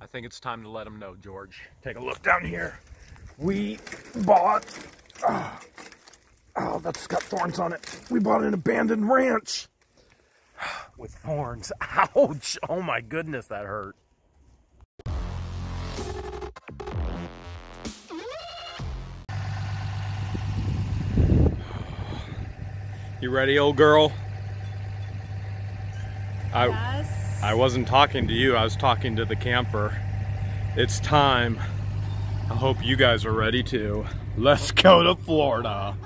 I think it's time to let them know, George. Take a look down here. We bought... Oh, that's got thorns on it. We bought an abandoned ranch with thorns. Ouch. Oh, my goodness, that hurt. You ready, old girl? Yes. I wasn't talking to you. I was talking to the camper. It's time. I hope you guys are ready, too. Let's go to Florida.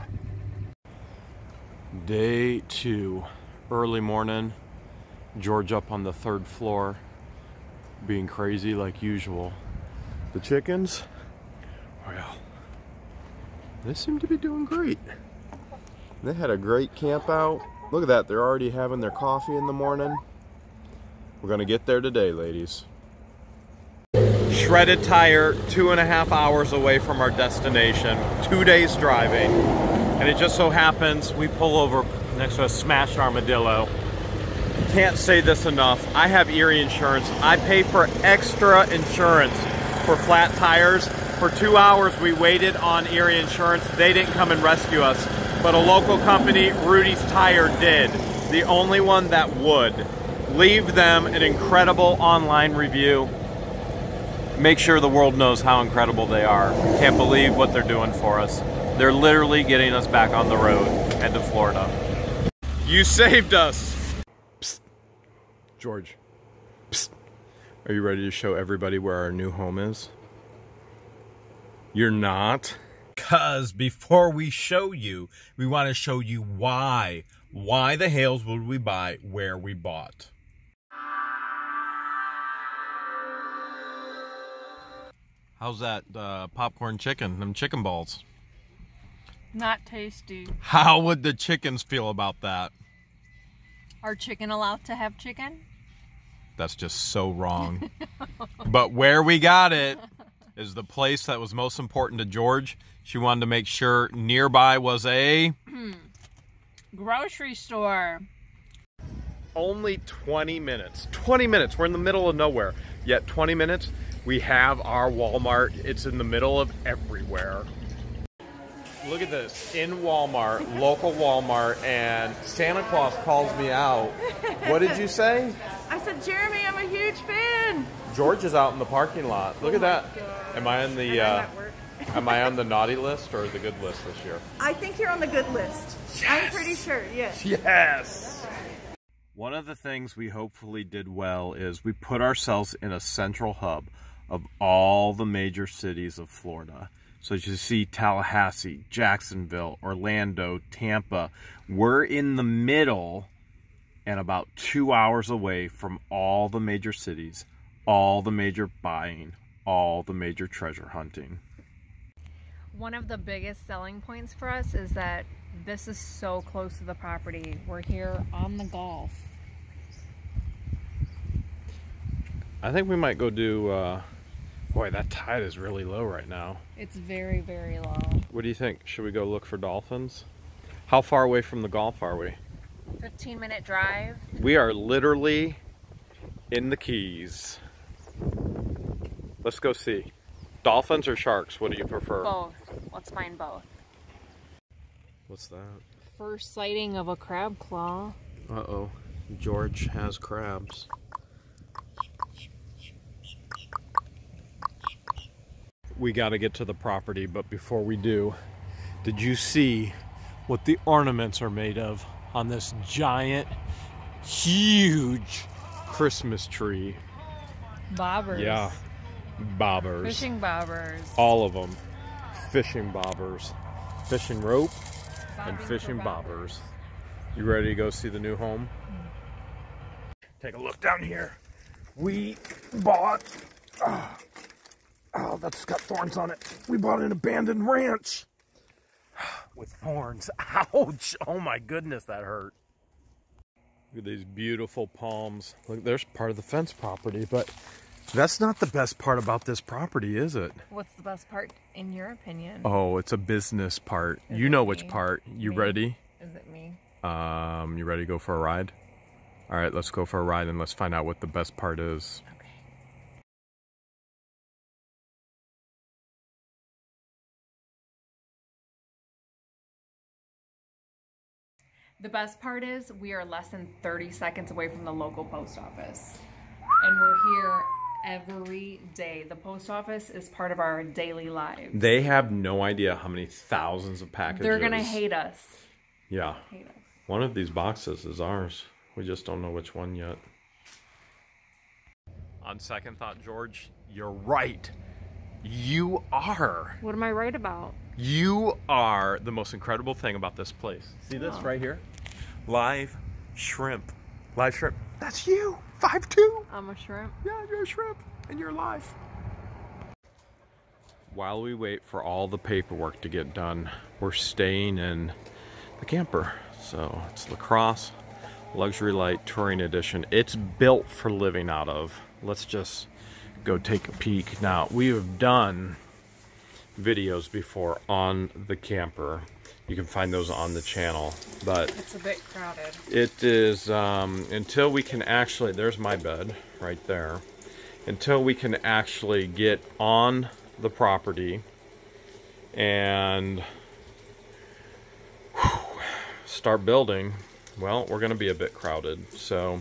Day two. Early morning. George up on the third floor. Being crazy like usual. The chickens? Well, they seem to be doing great. They had a great camp out. Look at that, they're already having their coffee in the morning. We're gonna get there today, ladies. Shredded tire, 2.5 hours away from our destination. 2 days driving. And it just so happens we pull over next to a smashed armadillo. Can't say this enough. I have Erie insurance. I pay for extra insurance for flat tires. For 2 hours we waited on Erie insurance. They didn't come and rescue us. But a local company, Rudy's Tire, did. The only one that would. Leave them an incredible online review. Make sure the world knows how incredible they are. Can't believe what they're doing for us. They're literally getting us back on the road and to Florida. You saved us. Psst. George. Psst. Are you ready to show everybody where our new home is? You're not. Because before we show you, we want to show you why. Why the Hales would we buy where we bought? How's that popcorn chicken? Them chicken balls. Not tasty. How would the chickens feel about that? Are chicken allowed to have chicken? That's just so wrong. But where we got it is the place that was most important to George. She wanted to make sure nearby was a... grocery store. Only 20 minutes. 20 minutes. We're in the middle of nowhere. Yet 20 minutes, we have our Walmart. It's in the middle of everywhere. Look at this. In Walmart, local Walmart, and Santa Claus calls me out. What did you say? I said, Jeremy, I'm a huge fan. George is out in the parking lot. Look at that. God. Am I on the am I on the naughty list or the good list this year? I think you're on the good list. Yes. I'm pretty sure. Yes. Yes. One of the things we hopefully did well is we put ourselves in a central hub of all the major cities of Florida. So as you see, Tallahassee, Jacksonville, Orlando, Tampa. We're in the middle and about 2 hours away from all the major cities, all the major buying, all the major treasure hunting. One of the biggest selling points for us is that this is so close to the property. We're here on the Gulf. I think we might go do, boy, that tide is really low right now. It's very, very low. What do you think? Should we go look for dolphins? How far away from the Gulf are we? 15-minute drive. We are literally in the Keys. Let's go see. Dolphins or sharks? What do you prefer? Both. Let's find both. What's that? First sighting of a crab claw. Uh-oh. George has crabs. We got to get to the property, but before we do, did you see what the ornaments are made of on this giant, huge Christmas tree? Bobbers. Yeah. Bobbers. Fishing bobbers. All of them. Fishing bobbers. Fishing rope and fishing bobbers. You ready to go see the new home? Take a look down here. We bought... Oh, that's got thorns on it. We bought an abandoned ranch with thorns. Ouch. Oh my goodness, that hurt. Look at these beautiful palms. Look, there's part of the fence property, but... That's not the best part about this property, is it? What's the best part, in your opinion? Oh, it's a business part. Is you know me? Which part. You me? Ready? Is it me? You ready to go for a ride? All right, let's go for a ride and let's find out what the best part is. Okay. The best part is we are less than 30 seconds away from the local post office, and we're here every day. The post office is part of our daily lives. They have no idea how many thousands of packages. They're going to hate us. Yeah. Hate us. One of these boxes is ours. We just don't know which one yet. On second thought, George, you're right. You are. What am I right about? You are the most incredible thing about this place. See this right here? Live shrimp. Live shrimp. That's you. 5'2". I'm a shrimp. Yeah, you're a shrimp. And you're live. While we wait for all the paperwork to get done, we're staying in the camper. So it's Lacrosse Luxury Light Touring Edition. It's built for living out of. Let's just go take a peek. Now, we have done videos before on the camper. You can find those on the channel, but it's a bit crowded. It is until we can actually, there's my bed right there, until we can actually get on the property and start building, well, we're going to be a bit crowded. So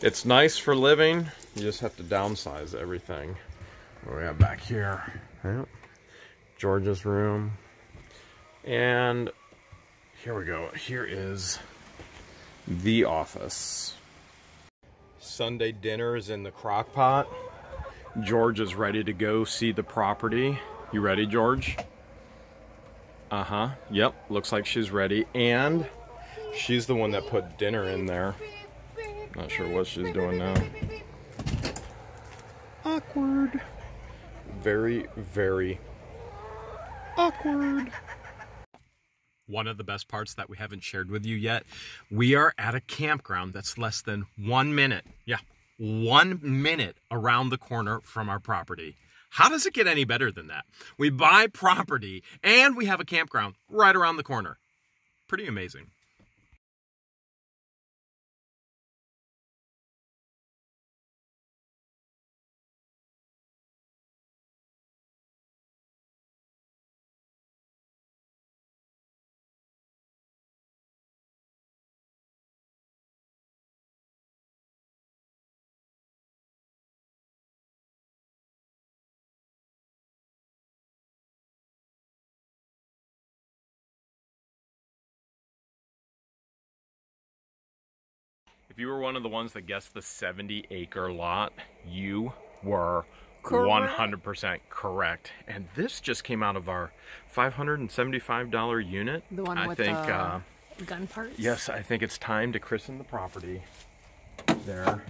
it's nice for living, you just have to downsize everything. What do we have back here? Yep. George's room. And here we go. Here is the office. Sunday dinner is in the crock pot. George is ready to go see the property. You ready, George? Uh-huh. Yep. Looks like she's ready. And she's the one that put dinner in there. Not sure what she's doing now. Awkward. Very, very awkward. One of the best parts that we haven't shared with you yet, we are at a campground that's less than 1 minute. Yeah, 1 minute around the corner from our property. How does it get any better than that? We buy property and we have a campground right around the corner. Pretty amazing. If you were one of the ones that guessed the 70-acre lot, you were 100% correct. And this just came out of our $575 unit. The one with the gun parts? Yes, I think it's time to christen the property. There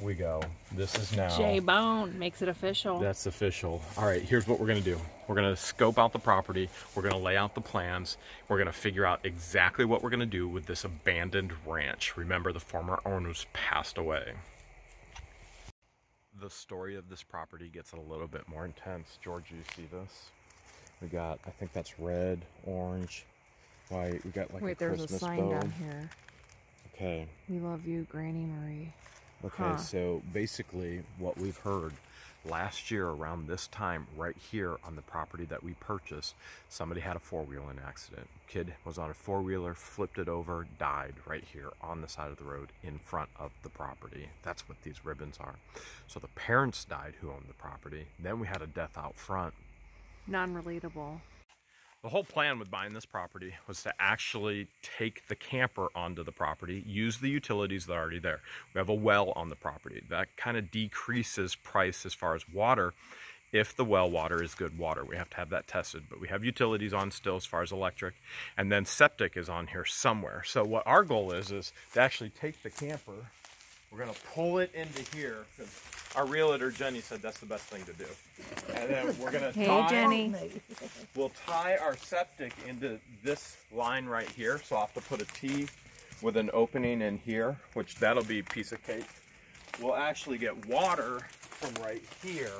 we go. This is now... Jay Bone makes it official. That's official. All right, here's what we're going to do. We're going to scope out the property. We're going to lay out the plans. We're going to figure out exactly what we're going to do with this abandoned ranch. Remember, the former owners passed away. The story of this property gets a little bit more intense. George, you see this? We got, I think that's red, orange, white. We got like a Christmas bow. Wait, there's a sign down here. Okay. We love you, Granny Marie. Okay, so basically what we've heard, last year around this time, right here on the property that we purchased, somebody had a four-wheeler accident. Kid was on a four-wheeler, flipped it over, died right here on the side of the road in front of the property. That's what these ribbons are. So the parents died who owned the property. Then we had a death out front. Non-relatable. The whole plan with buying this property was to actually take the camper onto the property, use the utilities that are already there. We have a well on the property. That kind of decreases price as far as water. If the well water is good water, we have to have that tested. But we have utilities on still as far as electric. And then septic is on here somewhere. So what our goal is to actually take the camper. We're going to pull it into here because our realtor, Jenny, said that's the best thing to do. And then we're going to tie our septic into this line right here. So I'll have to put a T with an opening in here, which that'll be a piece of cake. We'll actually get water from right here,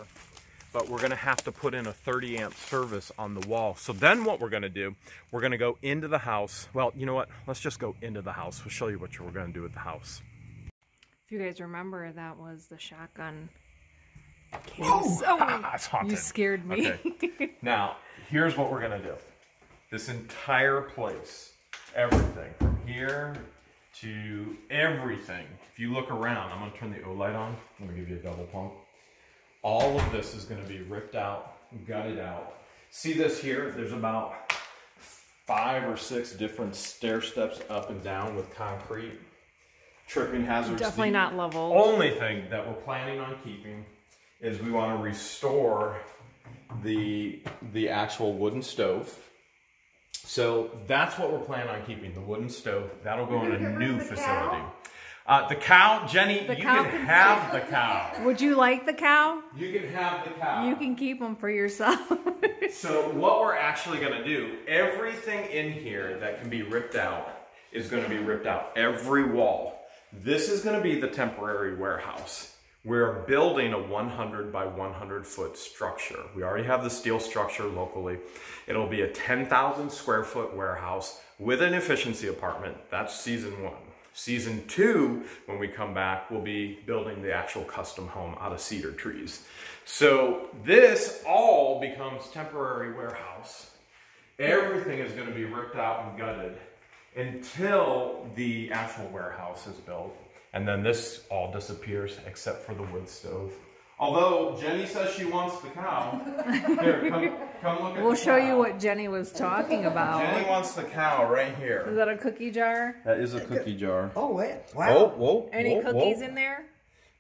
but we're going to have to put in a 30-amp service on the wall. So then what we're going to do, we're going to go into the house. Well, you know what? Let's just go into the house. We'll show you what we're going to do with the house. If you guys remember, that was the shotgun case. Oh, it's haunted. You scared me. Okay. Now, here's what we're going to do. This entire place, everything from here. here to everything. If you look around, I'm going to turn the OLIGHT on. I'm going to give you a double pump. All of this is going to be ripped out, gutted out. See this here? There's about 5 or 6 different stair steps up and down with concrete. Tripping hazards. Definitely not level. Only thing that we're planning on keeping is we want to restore the actual wooden stove. So that's what we're planning on keeping, the wooden stove. That'll go in a new facility. The cow, Jenny, you can have the cow. Would you like the cow? You can have the cow. You can keep them for yourself. So what we're actually going to do, everything in here that can be ripped out is going to be ripped out. Every wall. This is going to be the temporary warehouse. We're building a 100 by 100 foot structure. We already have the steel structure locally. It'll be a 10,000 square foot warehouse with an efficiency apartment. That's season 1. Season 2, when we come back, we'll be building the actual custom home out of cedar trees. So this all becomes temporary warehouse. Everything is going to be ripped out and gutted until the actual warehouse is built. And then this all disappears except for the wood stove. Although Jenny says she wants the cow. Here, come look at the cow. We'll show you what Jenny was talking about. Jenny wants the cow right here. Is that a cookie jar? That is a cookie jar. Oh, wait. Wow. Whoa, whoa, any cookies in there?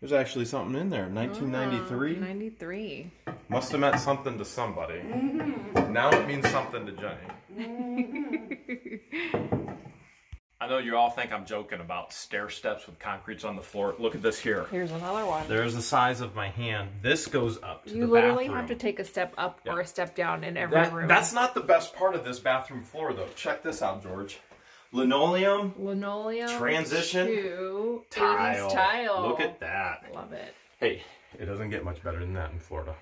There's actually something in there. 1993. 93. Must have meant something to somebody. Mm-hmm. Now it means something to Jenny. I know you all think I'm joking about stair steps with concretes on the floor. Look at this here. Here's another one. There's the size of my hand. This goes up to the bathroom. You literally have to take a step up or a step down in every room. That's not the best part of this bathroom floor, though. Check this out, George. Linoleum. Linoleum. Transition. To tile. 80s tile. Look at that. Love it. Hey, it doesn't get much better than that in Florida.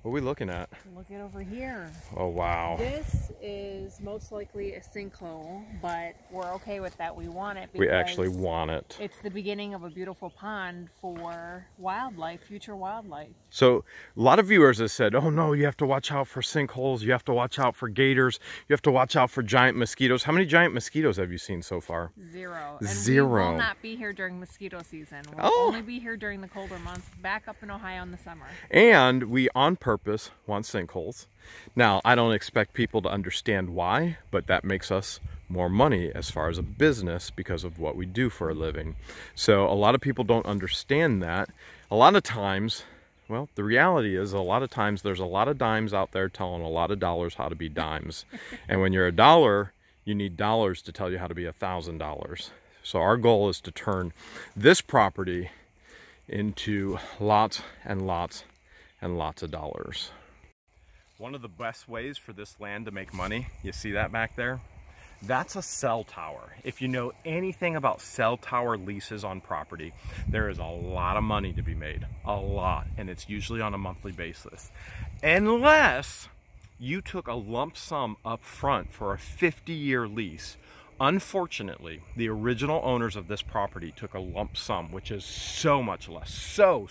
What are we looking at? Look at over here. Oh, wow. This is most likely a sinkhole, but we're okay with that. We want it. We actually want it. It's the beginning of a beautiful pond for wildlife, future wildlife. So a lot of viewers have said, oh no, you have to watch out for sinkholes. You have to watch out for gators. You have to watch out for giant mosquitoes. How many giant mosquitoes have you seen so far? 0. And 0. We will not be here during mosquito season. We'll only be here during the colder months, back up in Ohio in the summer. And we, on purpose, want sinkholes. Now, I don't expect people to understand why, but that makes us more money as far as a business because of what we do for a living. So a lot of people don't understand that. A lot of times, well, the reality is a lot of times there's a lot of dimes out there telling a lot of dollars how to be dimes. And when you're a dollar, you need dollars to tell you how to be $1,000. So our goal is to turn this property into lots and lots and lots of dollars. One of the best ways for this land to make money, you see that back there? That's a cell tower. If you know anything about cell tower leases on property, there is a lot of money to be made, a lot, and it's usually on a monthly basis. Unless you took a lump sum up front for a 50-year lease. Unfortunately, the original owners of this property took a lump sum, which is so much less, so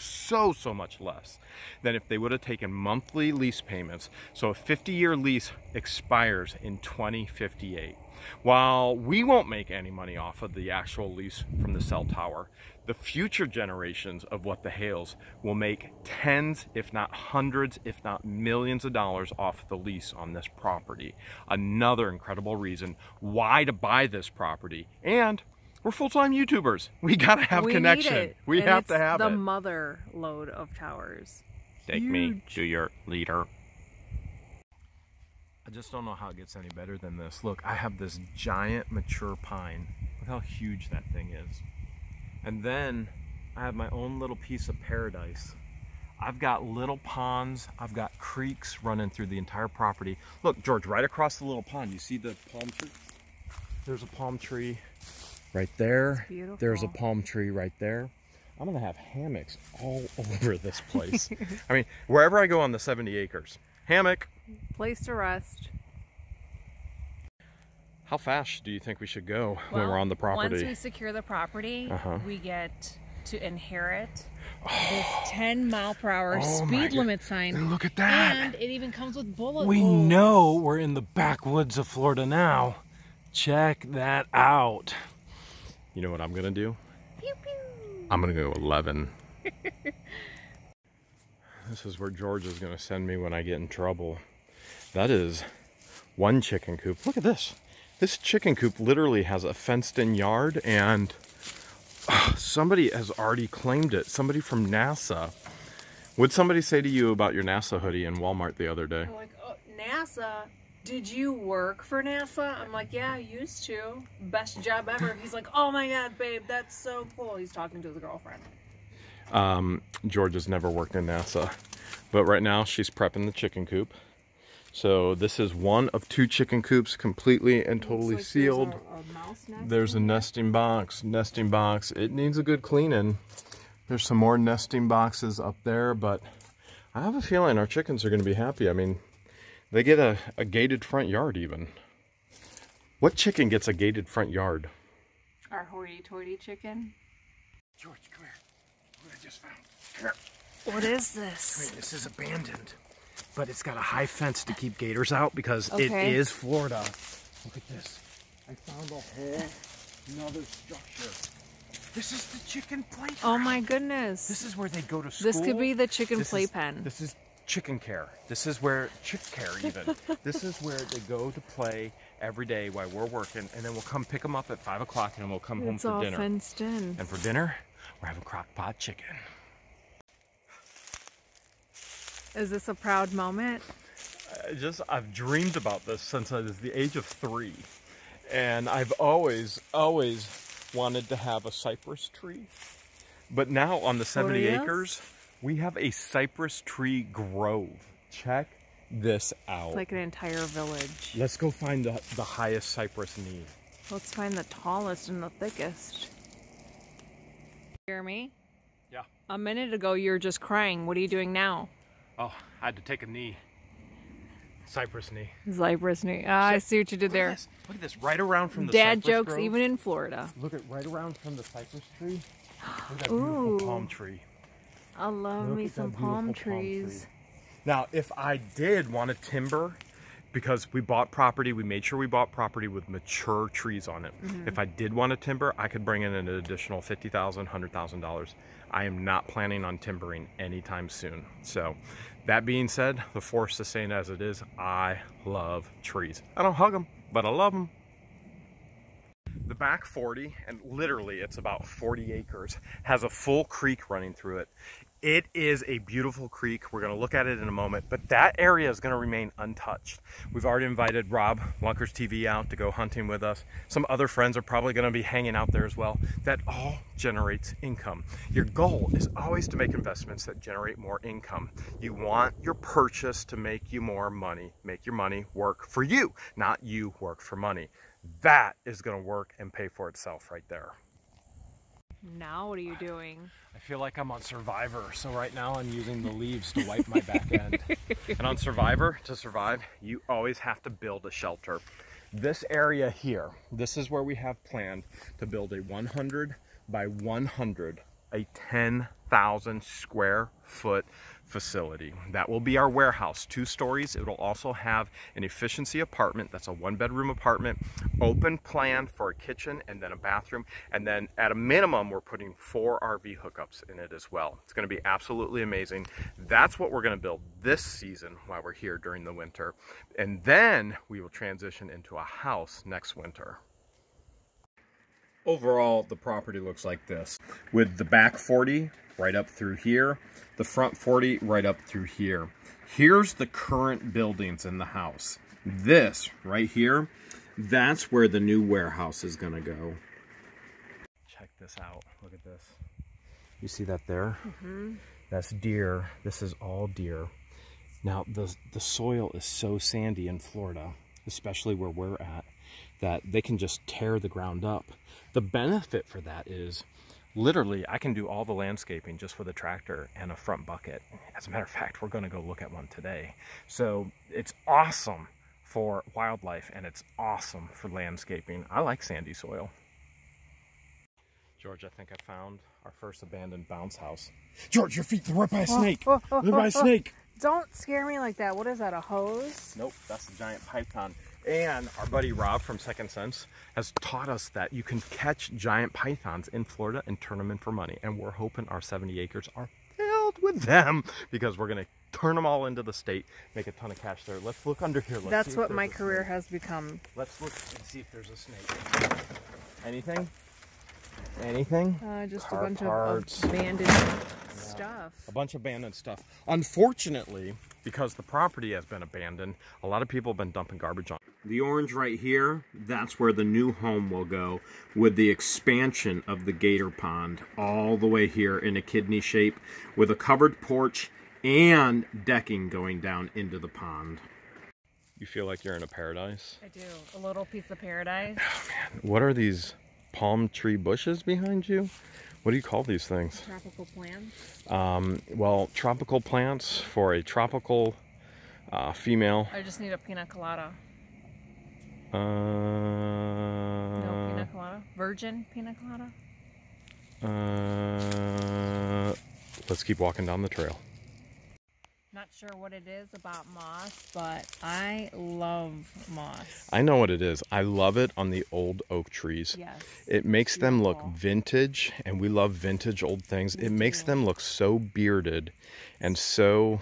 much less than if they would have taken monthly lease payments. So a 50-year lease expires in 2058. While we won't make any money off of the actual lease from the cell tower, the future generations of What The Hales will make tens, if not hundreds, if not millions of dollars off the lease on this property. Another incredible reason why to buy this property. And we're full-time YouTubers. We gotta have connection. We have to have it. The mother load of towers. Take me to your leader. I just don't know how it gets any better than this. Look, I have this giant mature pine. Look how huge that thing is. And then I have my own little piece of paradise. I've got little ponds. I've got creeks running through the entire property. Look, George, right across the little pond, you see the palm tree? There's a palm tree right there. Beautiful. There's a palm tree right there. I'm gonna have hammocks all over this place. I mean, wherever I go on the 70 acres, hammock. Place to rest. How fast do you think we should go when we're on the property? Once we secure the property, we get to inherit this 10-mile-per-hour speed limit sign. And look at that! And it even comes with bullet holes. We know we're in the backwoods of Florida now Check that out. You know what I'm gonna do? Pew, pew. I'm gonna go 11. This is where George is gonna send me when I get in trouble. That is one chicken coop. Look at this. This chicken coop literally has a fenced-in yard, and somebody has already claimed it. Somebody from NASA. What'd somebody say to you about your NASA hoodie in Walmart the other day? I'm like, oh, NASA? Did you work for NASA? I'm like, yeah, I used to. Best job ever. He's like, oh my God, babe, that's so cool. He's talking to his girlfriend. George has never worked in NASA. But right now, she's prepping the chicken coop. So this is one of two chicken coops, completely and totally sealed. There's a nesting box, It needs a good cleaning. There's some more nesting boxes up there, but I have a feeling our chickens are going to be happy. I mean, they get a gated front yard even. What chicken gets a gated front yard? Our hoity-toity chicken. George, come here. What I just found. Come here. What is this? Come here. This is abandoned. But it's got a high fence to keep gators out because it is Florida. Look at this. I found a whole another structure. This is the chicken playpen. Oh my goodness. This is where they go to school. This could be the chicken playpen. This is chicken care. This is where chick care even. This is where they go to play every day while we're working, and then we'll come pick them up at 5 o'clock and we'll come home for dinner. It's all fenced in. And for dinner, we're having crock pot chicken. Is this a proud moment? I've dreamed about this since I was the age of 3. And I've always wanted to have a cypress tree. But now on the 70 acres, we have a cypress tree grove. Check this out. It's like an entire village. Let's go find the highest cypress need. Let's find the tallest and the thickest. Jeremy? Yeah? A minute ago you were just crying. What are you doing now? Oh, I had to take a knee. Cypress knee. Cypress knee. Ah, I see what you did there. Look at this, right around from the cypress grove. Dad jokes even in Florida. Look at right around from the cypress tree. Look at that beautiful palm tree. I love me some palm trees. Now, if I did want to timber, because we bought property, we made sure we bought property with mature trees on it. Mm-hmm. If I did want to timber, I could bring in an additional $50,000, $100,000. I am not planning on timbering anytime soon. So that being said, the forest is staying as it is. I love trees. I don't hug them, but I love them. The back 40, and literally it's about 40 acres, has a full creek running through it. It is a beautiful creek. We're gonna look at it in a moment, but that area is gonna remain untouched. We've already invited Rob, Lunkers TV, out to go hunting with us. Some other friends are probably gonna be hanging out there as well. That all generates income. Your goal is always to make investments that generate more income. You want your purchase to make you more money, make your money work for you, not you work for money. That is gonna work and pay for itself right there. Now what are you doing? I feel like I'm on Survivor, so right now I'm using the leaves to wipe my back end. And on Survivor, to survive, you always have to build a shelter. This area here, this is where we have planned to build a 100 by 100, a 10,000 square foot facility. That will be our warehouse, 2 stories. It will also have an efficiency apartment. That's a 1-bedroom apartment, open plan for a kitchen and then a bathroom. And then at a minimum, we're putting 4 RV hookups in it as well. It's going to be absolutely amazing. That's what we're going to build this season while we're here during the winter. And then we will transition into a house next winter. Overall, the property looks like this, with the back 40 right up through here, the front 40 right up through here. Here's the current buildings in the house. This right here, that's where the new warehouse is gonna go. Check this out, look at this. You see that there? Mm-hmm. That's deer, this is all deer. Now, the soil is so sandy in Florida, especially where we're at, that they can just tear the ground up. The benefit for that is, literally, I can do all the landscaping just with a tractor and a front bucket. As a matter of fact, we're gonna go look at one today. So it's awesome for wildlife and it's awesome for landscaping. I like sandy soil. George, I think I found our first abandoned bounce house. George, your feet, they're right by a snake. They're right by a snake. Don't scare me like that. What is that, a hose? Nope, that's a giant python. And our buddy Rob from Second Sense has taught us that you can catch giant pythons in Florida and turn them in for money. And we're hoping our 70 acres are filled with them, because we're going to turn them all into the state, make a ton of cash there. Let's look under here. Let's That's what my career has become. Let's look and see if there's a snake. Anything? Anything? Just a bunch of abandoned stuff. A bunch of abandoned stuff. Unfortunately, because the property has been abandoned, a lot of people have been dumping garbage on. The orange right here, that's where the new home will go with the expansion of the gator pond all the way here in a kidney shape with a covered porch and decking going down into the pond. You feel like you're in a paradise? I do. A little piece of paradise. Oh, man. What are these palm tree bushes behind you? What do you call these things? Tropical plants. Well, tropical plants for a tropical female. I just need a pina colada. No pina colada. Virgin pina colada. Let's keep walking down the trail. Not sure what it is about moss, but I love moss. I know what it is. I love it on the old oak trees. Yes. It makes them look vintage, and we love vintage old things. It makes them look so bearded and so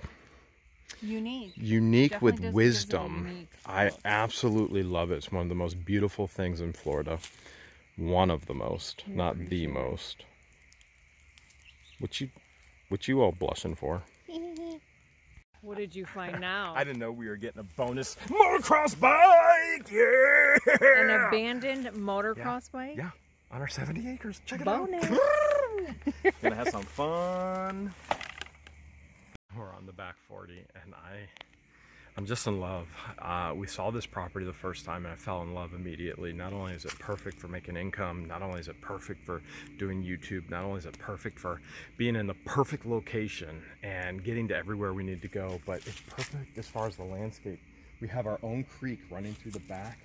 unique. Unique with wisdom. I absolutely love it. It's one of the most beautiful things in Florida. One of the most, not the most. What you all blushing for? What did you find now? I didn't know we were getting a bonus motocross bike! Yeah! An abandoned motocross bike? Yeah, on our 70 acres. Check it out! Bonus! Gonna have some fun. We're on the back 40, and I'm just in love. We saw this property the first time, and I fell in love immediately. Not only is it perfect for making income, not only is it perfect for doing YouTube, not only is it perfect for being in the perfect location and getting to everywhere we need to go, but it's perfect as far as the landscape. We have our own creek running through the back.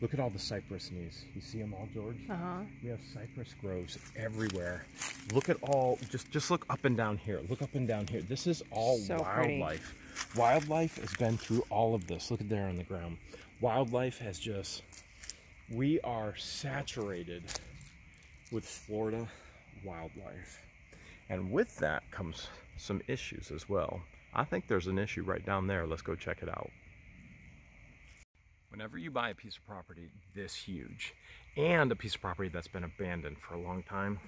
Look at all the cypress knees. You see them all, George? Uh-huh. We have cypress groves everywhere. Look at all, just look up and down here. Look up and down here. This is all so wildlife. Pretty. Wildlife has been through all of this. Look at there on the ground. Wildlife has just, we are saturated with Florida wildlife. And with that comes some issues as well. I think there's an issue right down there. Let's go check it out. Whenever you buy a piece of property this huge, and a piece of property that's been abandoned for a long time,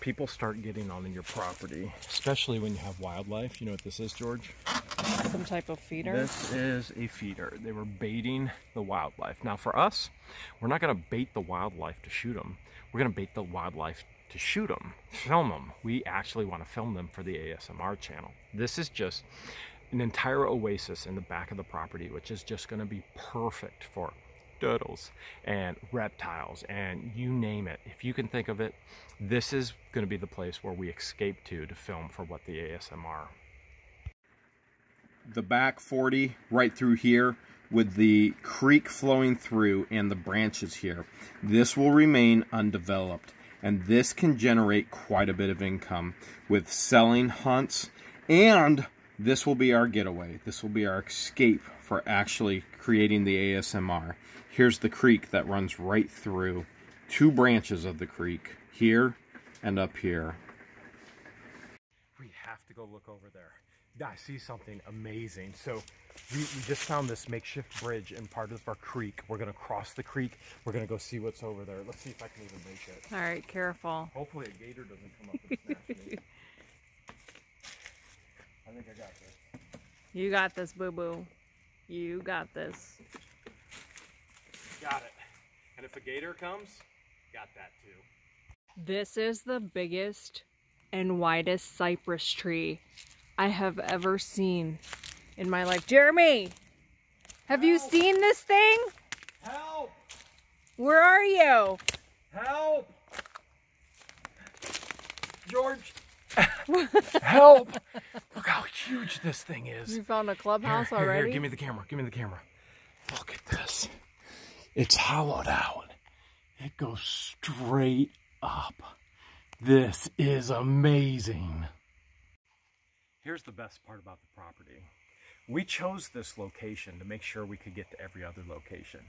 people start getting on your property, especially when you have wildlife. You know what this is, George? Some type of feeder? This is a feeder. They were baiting the wildlife. Now for us, we're not going to bait the wildlife to shoot them. We're going to bait the wildlife to shoot them, film them. We actually want to film them for the ASMR channel. This is just an entire oasis in the back of the property, which is just going to be perfect for turtles and reptiles and you name it. If you can think of it, this is going to be the place where we escape to film for What The ASMR. The back 40 right through here with the creek flowing through and the branches here, this will remain undeveloped, and this can generate quite a bit of income with selling hunts, and this will be our getaway. This will be our escape for actually creating the ASMR. Here's the creek that runs right through. Two branches of the creek, here and up here. We have to go look over there. I see something amazing. So we just found this makeshift bridge in part of our creek. We're going to cross the creek. We're going to go see what's over there. Let's see if I can even make it. All right, careful. Hopefully a gator doesn't come up and snatch me. I think I got this. You got this, boo-boo. You got this. Got it. And if a gator comes, got that too. This is the biggest and widest cypress tree I have ever seen in my life. Jeremy, have you seen this thing? Help! Where are you? Help! George! Help! Look how huge this thing is. You found a clubhouse already? Here, give me the camera. Give me the camera. Look at this. It's hollowed out. It goes straight up. This is amazing. Here's the best part about the property. We chose this location to make sure we could get to every other location.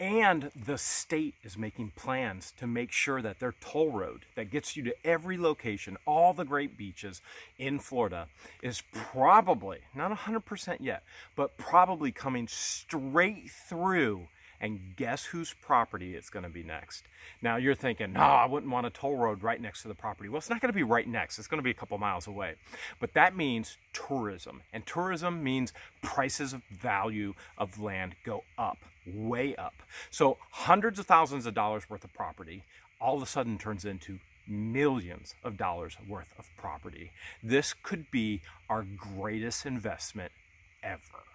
And the state is making plans to make sure that their toll road that gets you to every location, all the great beaches in Florida, is probably, not 100% yet, but probably coming straight through. And guess whose property it's going to be next? Now you're thinking, no, I wouldn't want a toll road right next to the property. Well, it's not going to be right next. It's going to be a couple miles away. But that means tourism. And tourism means prices of value of land go up, way up. So hundreds of thousands of dollars worth of property all of a sudden turns into millions of dollars worth of property. This could be our greatest investment ever.